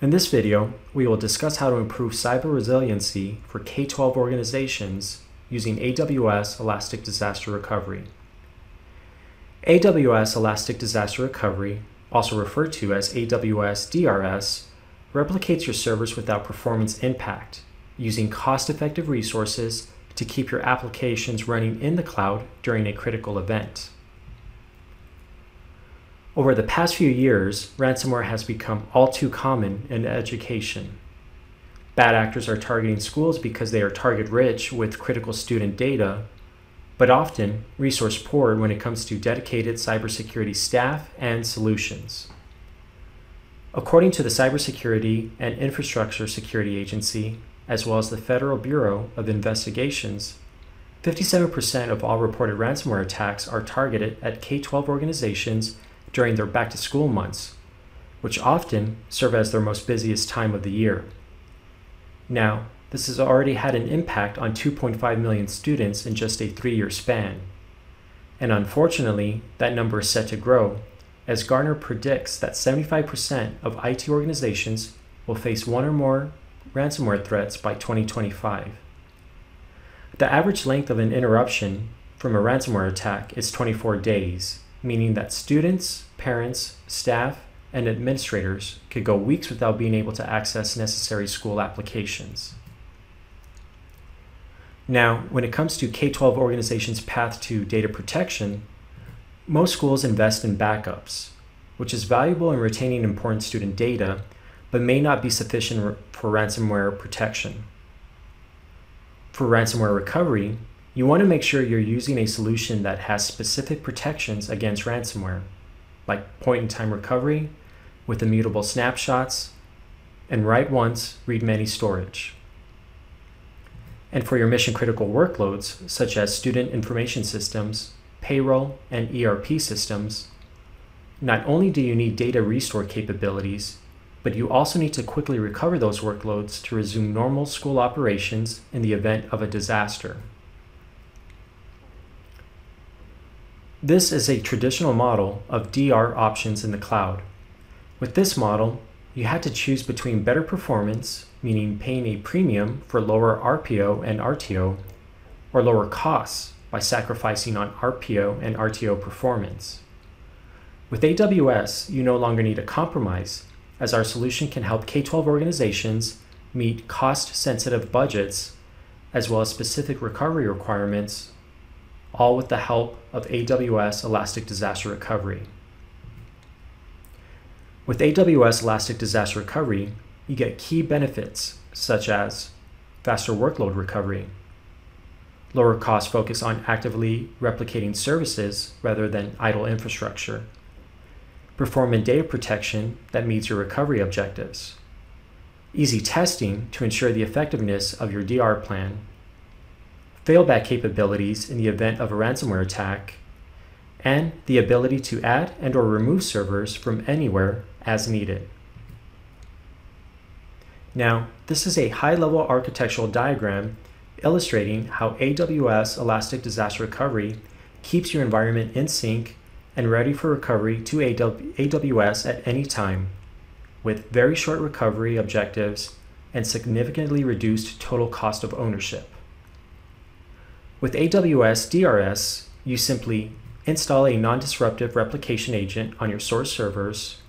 In this video, we will discuss how to improve cyber resiliency for K-12 organizations using AWS Elastic Disaster Recovery. AWS Elastic Disaster Recovery, also referred to as AWS DRS, replicates your servers without performance impact, using cost-effective resources to keep your applications running in the cloud during a critical event. Over the past few years, ransomware has become all too common in education. Bad actors are targeting schools because they are target-rich with critical student data, but often resource-poor when it comes to dedicated cybersecurity staff and solutions. According to the Cybersecurity and Infrastructure Security Agency, as well as the Federal Bureau of Investigations, 57% of all reported ransomware attacks are targeted at K-12 organizations during their back-to-school months, which often serve as their most busiest time of the year. Now, this has already had an impact on 2.5 million students in just a 3-year span. And unfortunately, that number is set to grow, as Gartner predicts that 75% of IT organizations will face one or more ransomware threats by 2025. The average length of an interruption from a ransomware attack is 24 days, meaning that students, parents, staff, and administrators could go weeks without being able to access necessary school applications. Now, when it comes to K-12 organizations' path to data protection, most schools invest in backups, which is valuable in retaining important student data, but may not be sufficient for ransomware protection. For ransomware recovery, you want to make sure you're using a solution that has specific protections against ransomware, like point-in-time recovery with immutable snapshots and write once, read many storage. And for your mission-critical workloads, such as student information systems, payroll, and ERP systems, not only do you need data restore capabilities, but you also need to quickly recover those workloads to resume normal school operations in the event of a disaster. This is a traditional model of DR options in the cloud. With this model, you had to choose between better performance, meaning paying a premium for lower RPO and RTO, or lower costs by sacrificing on RPO and RTO performance. With AWS, you no longer need a compromise, as our solution can help K-12 organizations meet cost-sensitive budgets as well as specific recovery requirements, all with the help of AWS Elastic Disaster Recovery. With AWS Elastic Disaster Recovery, you get key benefits such as faster workload recovery, lower cost focus on actively replicating services rather than idle infrastructure, performant data protection that meets your recovery objectives, easy testing to ensure the effectiveness of your DR plan, failback capabilities in the event of a ransomware attack, and the ability to add and or remove servers from anywhere as needed. Now, this is a high-level architectural diagram illustrating how AWS Elastic Disaster Recovery keeps your environment in sync and ready for recovery to AWS at any time, with very short recovery objectives and significantly reduced total cost of ownership. With AWS DRS, you simply install a non-disruptive replication agent on your source servers.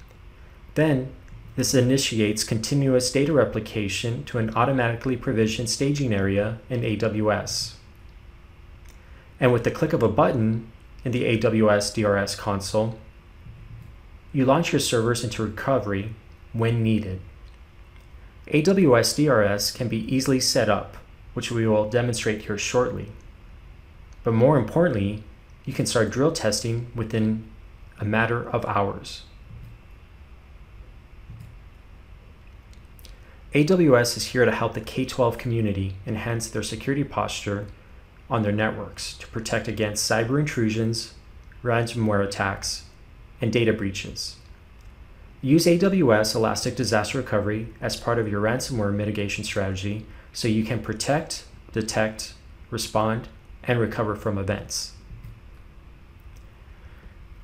Then, this initiates continuous data replication to an automatically provisioned staging area in AWS. And with the click of a button, in the AWS DRS console, you launch your servers into recovery when needed. AWS DRS can be easily set up, which we will demonstrate here shortly. But more importantly, you can start drill testing within a matter of hours. AWS is here to help the K-12 community enhance their security posture on their networks to protect against cyber intrusions, ransomware attacks, and data breaches. Use AWS Elastic Disaster Recovery as part of your ransomware mitigation strategy so you can protect, detect, respond, and recover from events.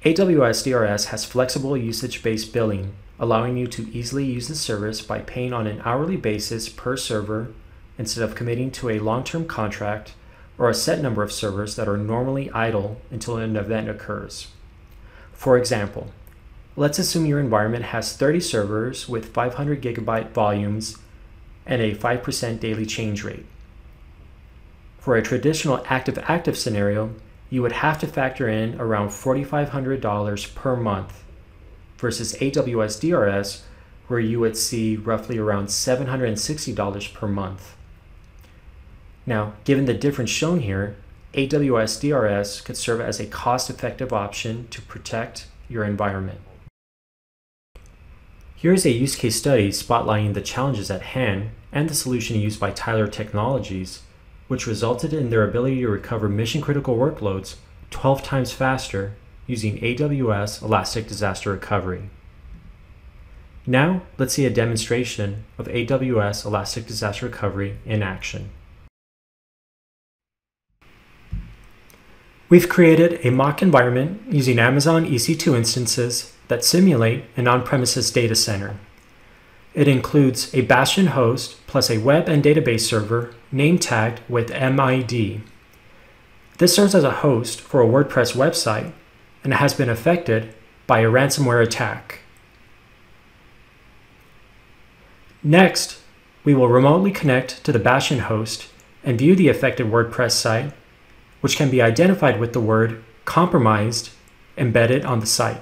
AWS DRS has flexible usage-based billing allowing you to easily use the service by paying on an hourly basis per server instead of committing to a long-term contract or a set number of servers that are normally idle until an event occurs. For example, let's assume your environment has 30 servers with 500 gigabyte volumes and a 5% daily change rate. For a traditional active-active scenario, you would have to factor in around $4,500 per month versus AWS DRS, where you would see roughly around $760 per month. Now, given the difference shown here, AWS DRS could serve as a cost-effective option to protect your environment. Here's a use case study spotlighting the challenges at hand and the solution used by Tyler Technologies, which resulted in their ability to recover mission-critical workloads 12 times faster using AWS Elastic Disaster Recovery. Now, let's see a demonstration of AWS Elastic Disaster Recovery in action. We've created a mock environment using Amazon EC2 instances that simulate an on-premises data center. It includes a bastion host plus a web and database server name tagged with MID. This serves as a host for a WordPress website and has been affected by a ransomware attack. Next, we will remotely connect to the bastion host and view the affected WordPress site, which can be identified with the word compromised embedded on the site.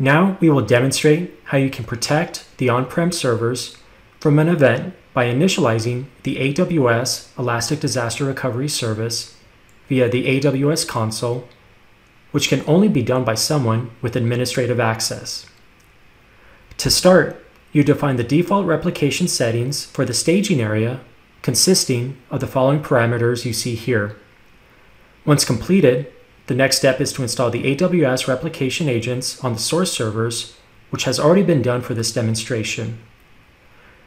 Now we will demonstrate how you can protect the on-prem servers from an event by initializing the AWS Elastic Disaster Recovery service via the AWS console, which can only be done by someone with administrative access. To start, you define the default replication settings for the staging area consisting of the following parameters you see here. Once completed, the next step is to install the AWS replication agents on the source servers, which has already been done for this demonstration.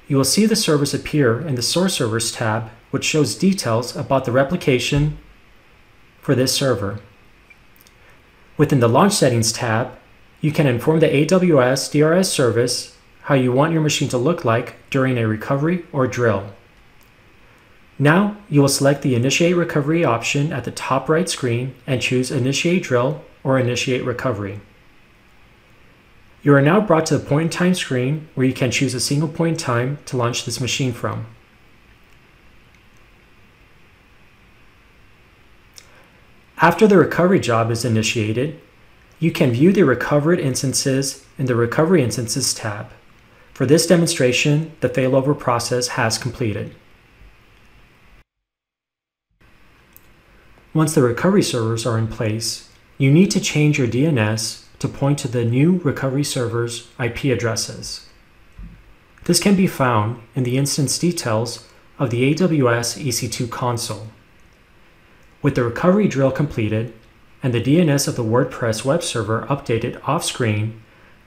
You will see the servers appear in the Source Servers tab, which shows details about the replication for this server. Within the Launch Settings tab, you can inform the AWS DRS service how you want your machine to look like during a recovery or drill. Now, you will select the Initiate Recovery option at the top right screen and choose Initiate Drill or Initiate Recovery. You are now brought to the point in time screen where you can choose a single point in time to launch this machine from. After the recovery job is initiated, you can view the recovered instances in the Recovery Instances tab. For this demonstration, the failover process has completed. Once the recovery servers are in place, you need to change your DNS to point to the new recovery server's IP addresses. This can be found in the instance details of the AWS EC2 console. With the recovery drill completed and the DNS of the WordPress web server updated off-screen,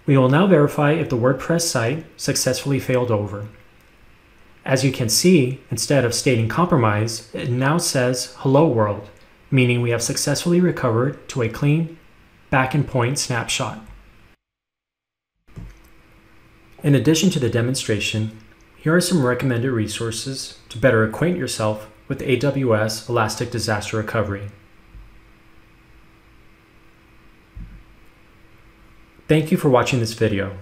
we will now verify if the WordPress site successfully failed over. As you can see, instead of stating compromise, it now says hello world, meaning we have successfully recovered to a clean back-end point snapshot. In addition to the demonstration, here are some recommended resources to better acquaint yourself with AWS Elastic Disaster Recovery. Thank you for watching this video.